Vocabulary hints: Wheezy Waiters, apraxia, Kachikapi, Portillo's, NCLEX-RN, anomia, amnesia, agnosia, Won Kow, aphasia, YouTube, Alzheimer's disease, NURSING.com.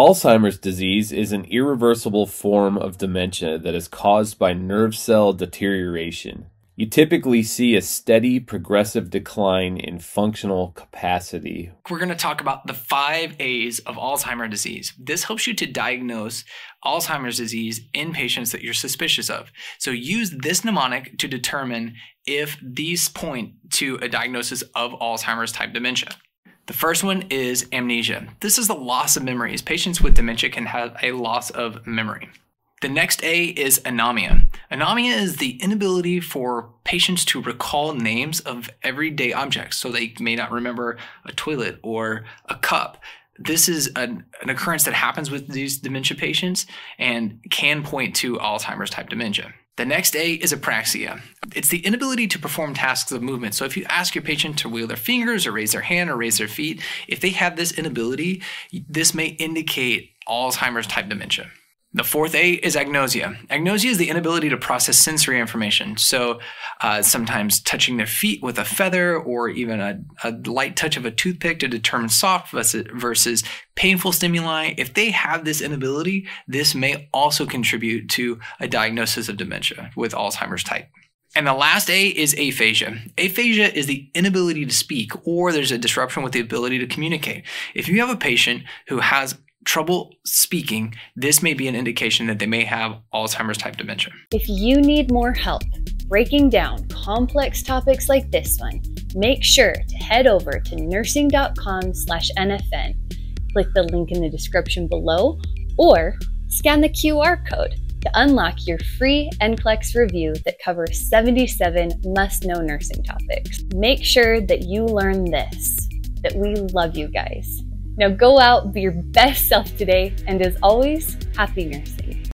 Alzheimer's disease is an irreversible form of dementia that is caused by nerve cell deterioration. You typically see a steady, progressive decline in functional capacity. We're going to talk about the 5 A's of Alzheimer's disease. This helps you to diagnose Alzheimer's disease in patients that you're suspicious of. So use this mnemonic to determine if these point to a diagnosis of Alzheimer's type dementia. The first one is amnesia. This is the loss of memories. Patients with dementia can have a loss of memory. The next A is anomia. Anomia is the inability for patients to recall names of everyday objects, so they may not remember a toilet or a cup. This is an occurrence that happens with these dementia patients and can point to Alzheimer's type dementia. The next A is apraxia. It's the inability to perform tasks of movement. So if you ask your patient to wiggle their fingers or raise their hand or raise their feet, if they have this inability, this may indicate Alzheimer's type dementia. The fourth A is agnosia. Agnosia is the inability to process sensory information. So sometimes touching their feet with a feather or even a light touch of a toothpick to determine soft versus painful stimuli. If they have this inability, this may also contribute to a diagnosis of dementia with Alzheimer's type. And the last A is aphasia. Aphasia is the inability to speak, or there's a disruption with the ability to communicate. If you have a patient who has trouble speaking, this may be an indication that they may have Alzheimer's type dementia. If you need more help breaking down complex topics like this one, make sure to head over to nursing.com/NFN. Click the link in the description below or scan the QR code to unlock your free NCLEX review that covers 77 must-know nursing topics. Make sure that you learn this, that we love you guys. Now go out, be your best self today, and as always, happy nursing.